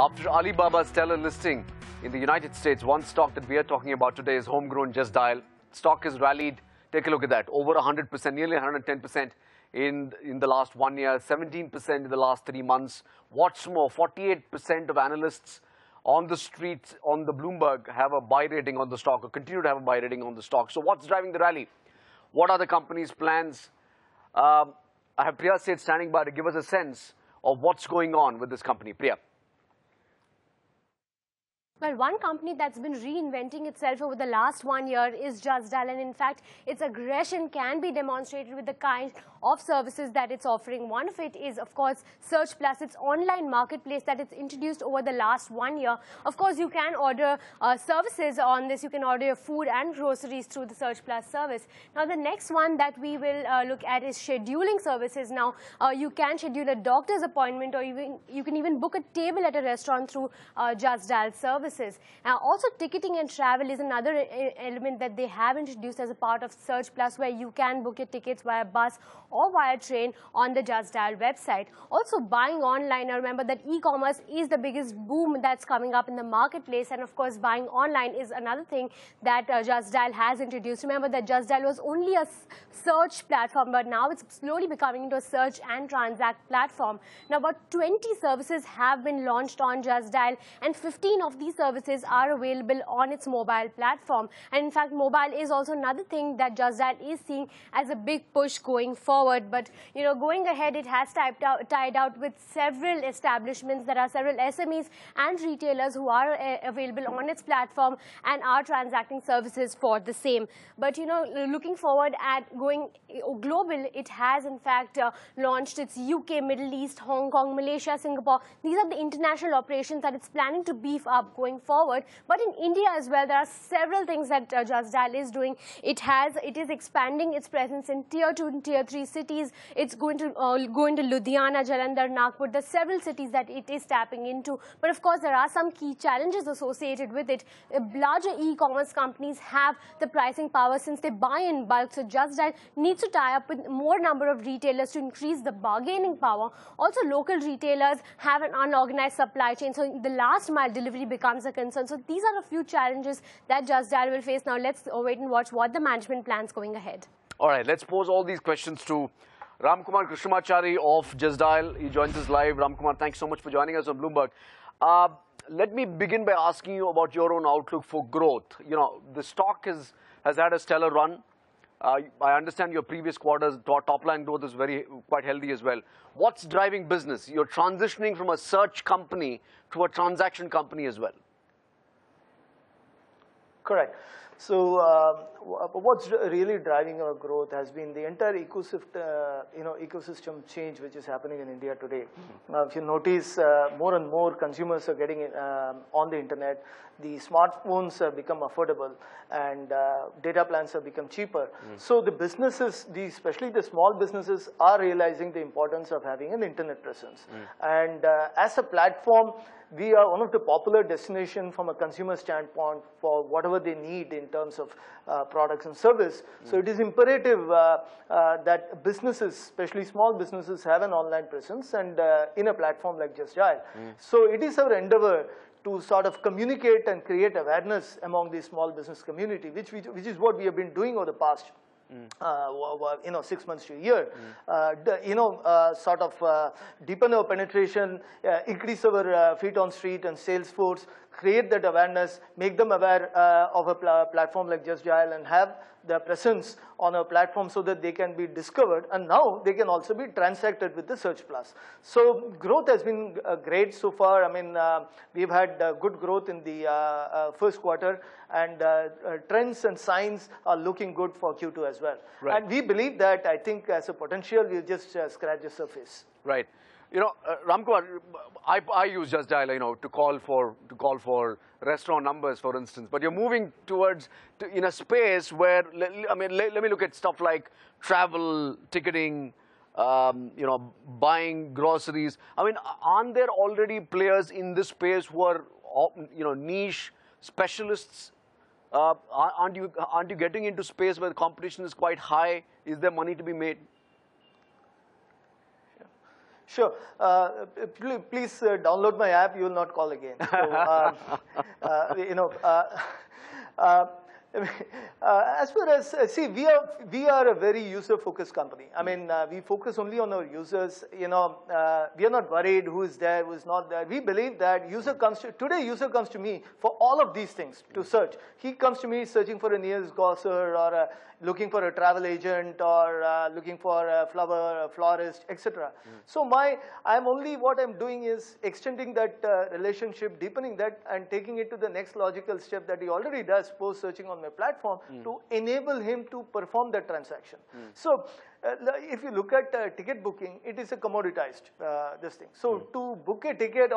After Alibaba's stellar listing in the United States, one stock that we are talking about today is homegrown Just Dial. Stock has rallied. Take a look at that. Over 100%, nearly 110% in the last 1 year, 17% in the last 3 months. What's more, 48% of analysts on the street, on the Bloomberg, have a buy rating on the stock or continue to have a buy rating on the stock. So what's driving the rally? What are the company's plans? I have Priya Sid standing by to give us a sense of what's going on with this company. Priya. Well, one company that's been reinventing itself over the last 1 year is Just Dial, and in fact, its aggression can be demonstrated with the kind of services that it's offering. One of it is, of course, Search Plus, its online marketplace that it's introduced over the last 1 year. Of course, you can order services on this. You can order your food and groceries through the Search Plus service. Now, the next one that we will look at is scheduling services. Now, you can schedule a doctor's appointment, or you can even book a table at a restaurant through Just Dial service. Also, ticketing and travel is another element that they have introduced as a part of Search Plus, where you can book your tickets via bus or via train on the Just Dial website. Also, buying online. Now, remember that e-commerce is the biggest boom that's coming up in the marketplace, and of course, buying online is another thing that Just Dial has introduced. Remember that Just Dial was only a search platform, but now it's slowly becoming into a search and transact platform. Now, about 20 services have been launched on Just Dial, and 15 of these services are available on its mobile platform. And in fact, mobile is also another thing that Just Dial is seeing as a big push going forward. But, you know, going ahead, it has tied out with several establishments. There are several SMEs and retailers who are available on its platform and are transacting services for the same. But, you know, looking forward at going global, it has, in fact, launched its UK, Middle East, Hong Kong, Malaysia, Singapore. These are the international operations that it's planning to beef up going forward. But in India as well, there are several things that Just Dial is doing. It is expanding its presence in tier 2 and tier 3 cities. It's going to go into Ludhiana, Jalandhar, Nagpur. There are several cities that it is tapping into. But of course, there are some key challenges associated with it. Larger e-commerce companies have the pricing power since they buy in bulk. So Just Dial needs to tie up with more number of retailers to increase the bargaining power. Also, local retailers have an unorganized supply chain. So the last mile delivery becomes a concern. So these are a few challenges that Just Dial will face. Now let's wait and watch what the management plans going ahead. All right, let's pose all these questions to Ramkumar Krishnamachari of Just Dial. He joins us live. Ramkumar, thanks so much for joining us on Bloomberg. Let me begin by asking you about your own outlook for growth. You know, the stock has had a stellar run. I understand your previous quarter's top-line growth is quite healthy as well. What's driving business? You're transitioning from a search company to a transaction company as well. Correct. So what's really driving our growth has been the entire ecosystem change which is happening in India today. If you notice, more and more consumers are getting on the internet. The smartphones have become affordable, and data plans have become cheaper. So the businesses, especially the small businesses, are realizing the importance of having an internet presence. And as a platform, we are one of the popular destinations from a consumer standpoint for whatever they need in terms of products and service. So it is imperative that businesses, especially small businesses, have an online presence and in a platform like Just Dial. So it is our endeavor to sort of communicate and create awareness among the small business community, which is what we have been doing over the past 6 months to a year, sort of deepen our penetration, increase our feet on street and sales force, create that awareness, make them aware of a platform like Just Dial and have their presence on our platform so that they can be discovered, and now they can also be transacted with the Search Plus. So growth has been great so far. I mean, we've had good growth in the first quarter, and trends and signs are looking good for Q2 as well. Right. And we believe that, I think, as a potential, we'll just scratch the surface. Right. You know, Ramkumar, I use Just Dial, you know, to call for restaurant numbers, for instance. But you're moving towards in a space where, I mean, let me look at stuff like travel, ticketing, buying groceries. I mean, aren't there already players in this space who are, you know, niche specialists? Aren't you getting into space where the competition is quite high? Is there money to be made? Sure. Please download my app. You will not call again. So, as far as, see, we are a very user-focused company. I mean, we focus only on our users. We are not worried who is there, who is not there. We believe that user comes to me for all of these things to search. He comes to me searching for a nearest grocer or looking for a travel agent or looking for a flower, a florist, etc. So what I'm doing is extending that relationship, deepening that, and taking it to the next logical step that he already does post searching on my platform to enable him to perform that transaction. So if you look at ticket booking, it is a commoditized this thing. So to book a ticket,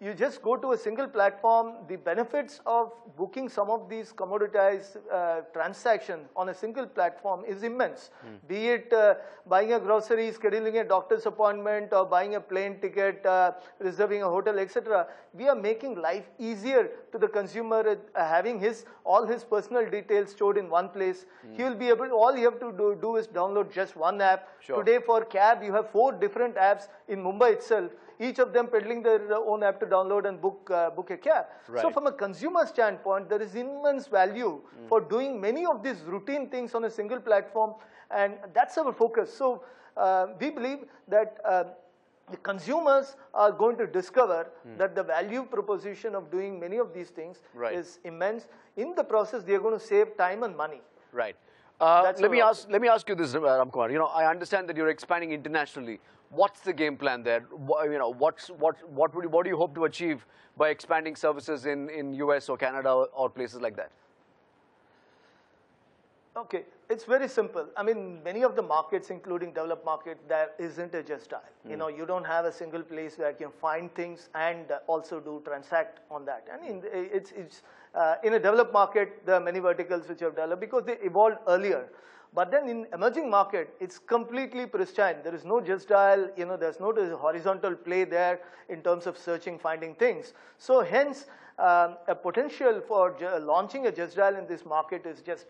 you just go to a single platform. The benefits of booking some of these commoditized transactions on a single platform is immense. Be it buying a grocery, scheduling a doctor's appointment, or buying a plane ticket, reserving a hotel, etc. We are making life easier to the consumer, having all his personal details stored in one place. He will be able. All you have to do is download just one app. Sure. Today for cab, you have 4 different apps in Mumbai itself, each of them peddling their own app to download and book a cab. Right. So from a consumer standpoint, there is immense value for doing many of these routine things on a single platform, and that's our focus. So we believe that the consumers are going to discover that the value proposition of doing many of these things is immense. In the process, they are going to save time and money. Right. Let me ask you this, Ramkumar. I understand that you're expanding internationally. What's the game plan there? What do you hope to achieve by expanding services in US or Canada or places like that? Okay, it's very simple. I mean, many of the markets, including developed market, there isn't a Just Dial. You don't have a single place where you can find things and also transact on that. I mean, in a developed market, there are many verticals which have developed because they evolved earlier. But then in emerging market, it's completely pristine. There is no Just Dial, there's no horizontal play there in terms of searching, finding things. So hence, a potential for launching a Just Dial in this market is just,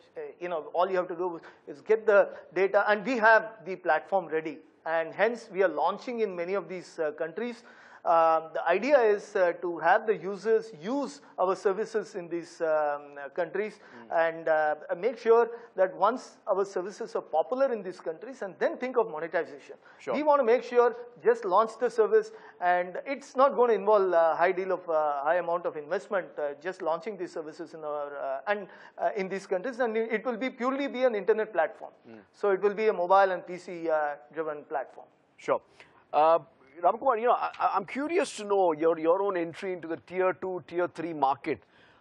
all you have to do is get the data, and we have the platform ready. And hence, we are launching in many of these countries. The idea is to have the users use our services in these countries and make sure that once our services are popular in these countries, and then think of monetization. Sure. We want to make sure just launch the service, and it's not going to involve a high amount of investment. Just launching these services in our in these countries, and it will be purely be an internet platform. So it will be a mobile and PC driven platform. Sure. Ramkumar, I'm curious to know your own entry into the tier 2, tier 3 market.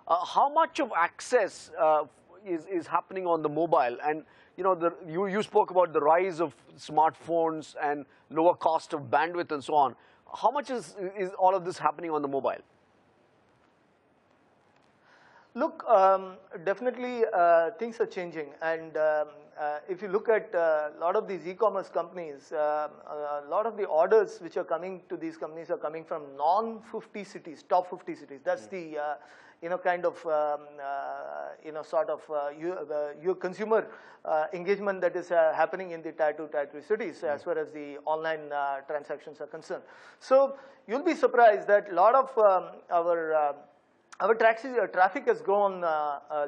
How much of access is happening on the mobile? And you spoke about the rise of smartphones and lower cost of bandwidth and so on. How much is all of this happening on the mobile? Look, definitely things are changing, and if you look at a lot of these e-commerce companies, a lot of the orders which are coming to these companies are coming from non-50 cities, top 50 cities. That's the your consumer engagement that is happening in the tier 2, tier 3 cities as far as the online transactions are concerned. So you'll be surprised that a lot of our traffic has grown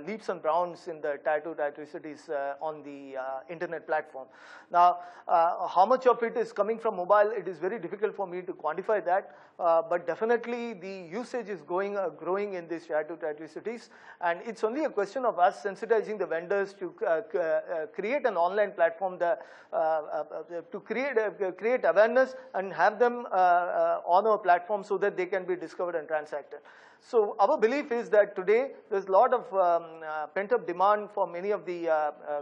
leaps and bounds in the tier 2, tier 3 cities on the internet platform. Now, how much of it is coming from mobile? It is very difficult for me to quantify that, but definitely the usage is growing in these tier 2, tier 3 cities, and it's only a question of us sensitizing the vendors to create an online platform to create awareness and have them on our platform so that they can be discovered and transacted. So our belief is that today there's a lot of pent-up demand for many of the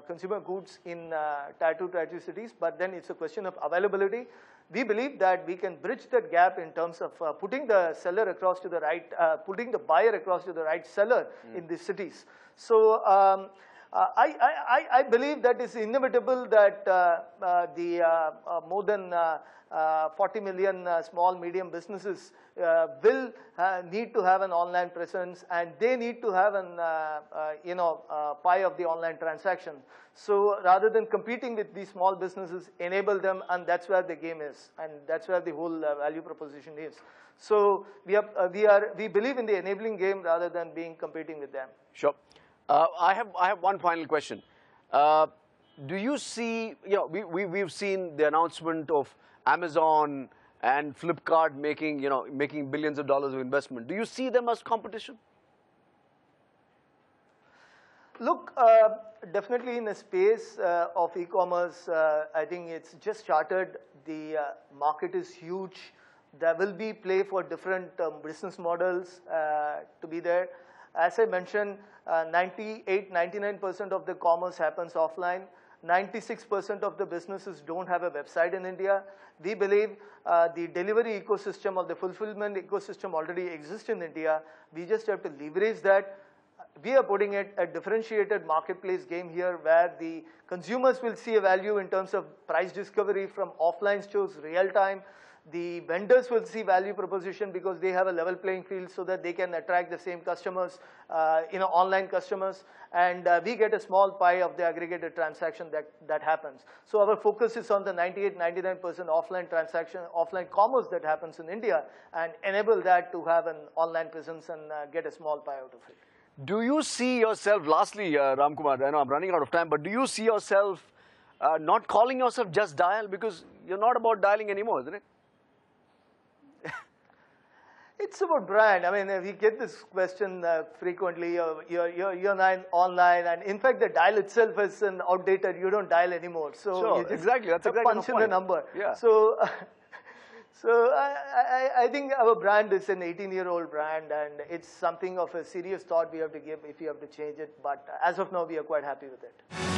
consumer goods in tier 2, tier 3 cities, but then it's a question of availability. We believe that we can bridge that gap in terms of putting the buyer across to the right seller in these cities. So I believe that it's inevitable that more than 40 million small, medium businesses will need to have an online presence, and they need to have an, pie of the online transaction. So rather than competing with these small businesses, enable them, and that's where the game is, and that's where the whole value proposition is. So we believe in the enabling game rather than competing with them. Sure. I have one final question. Do you see, we've seen the announcement of Amazon and Flipkart making, making billions of dollars of investment. Do you see them as competition? Look, definitely in a space of e-commerce, I think it's just started. The market is huge. There will be play for different business models to be there. As I mentioned, 98–99% of the commerce happens offline. 96% of the businesses don't have a website in India. We believe the delivery ecosystem or the fulfillment ecosystem already exists in India. We just have to leverage that. We are putting it a differentiated marketplace game here where the consumers will see a value in terms of price discovery from offline stores real time. The vendors will see value proposition because they have a level playing field so that they can attract the same customers, online customers, and we get a small pie of the aggregated transaction that happens. So our focus is on the 98–99% offline transaction, offline commerce that happens in India, and enable that to have an online presence and get a small pie out of it. Do you see yourself, lastly, Ramkumar, I know I'm running out of time, but do you see yourself not calling yourself Just Dial, because you're not about dialing anymore, isn't it? It's about brand. I mean, we get this question frequently. You're online, and in fact, the dial itself is an outdated. You don't dial anymore. So sure, you just exactly. That's exactly punch in the number. Yeah. So, I think our brand is an 18-year-old brand, and it's something of a serious thought we have to give if you have to change it. But as of now, we are quite happy with it.